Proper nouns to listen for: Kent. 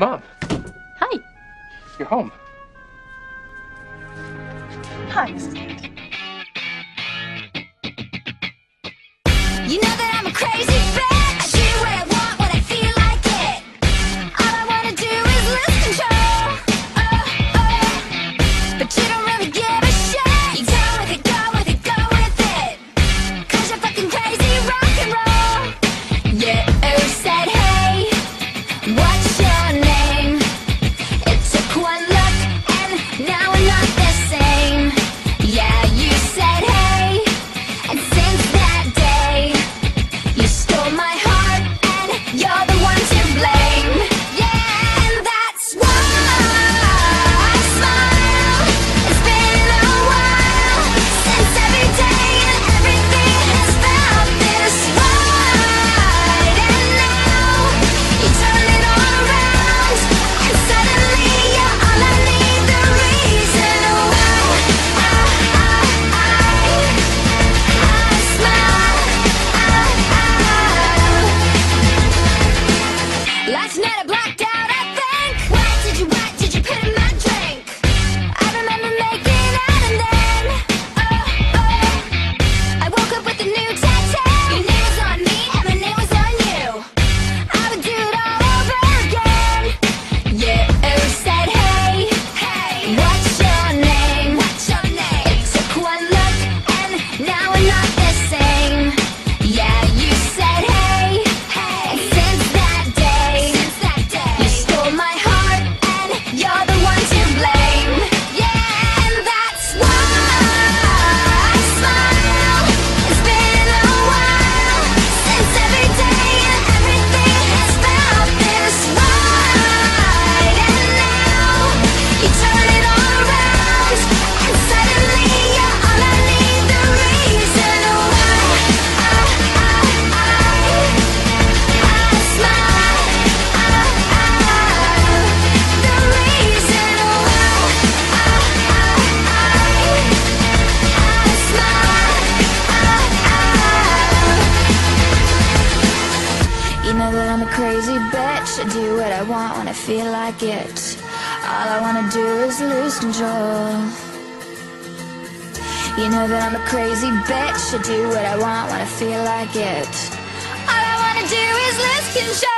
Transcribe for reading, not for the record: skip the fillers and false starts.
Mom. Hi. You're home. Hi, Mrs. Kent. You know that I'm a crazy bitch. I do what I want when I feel like it. All I want to do is lose control. Oh, oh. But you don't really give a shit. You go with it, go with it, go with it. 'Cause you're fucking crazy rock and roll. Yeah, who said hey? What's your name? It took one look and now we're not the same. Yeah, you said hey. And since that day, you stole my heart and you're the one to blame. Yeah, and that's why I smile. It's been a while since every day and everything has felt this right. And now you turn it all around and suddenly you're all I need. The reason why I smile. Last night I blacked out, I think. What did you put in my drink? I remember making out and then, oh, oh, I woke up with a new tattoo. Your name was on me and my name was on you. I would do it all over again. Yeah, who said hey? Hey, what's your name? What's your name? It took one look and now we're not the same. Yeah, you said hey. Hey, and since that day, you stole my heart and you're the one to blame. Yeah, and that's why I smile. It's been a while since every day and everything has felt this right. And now you turn it all around and suddenly you're all I need. The reason why I smile. The reason why I smile. You know that I'm a crazy bitch. I do what I want when I feel like it. All I wanna do is lose control. You know that I'm a crazy bitch. I do what I want when I feel like it. All I wanna do is lose control.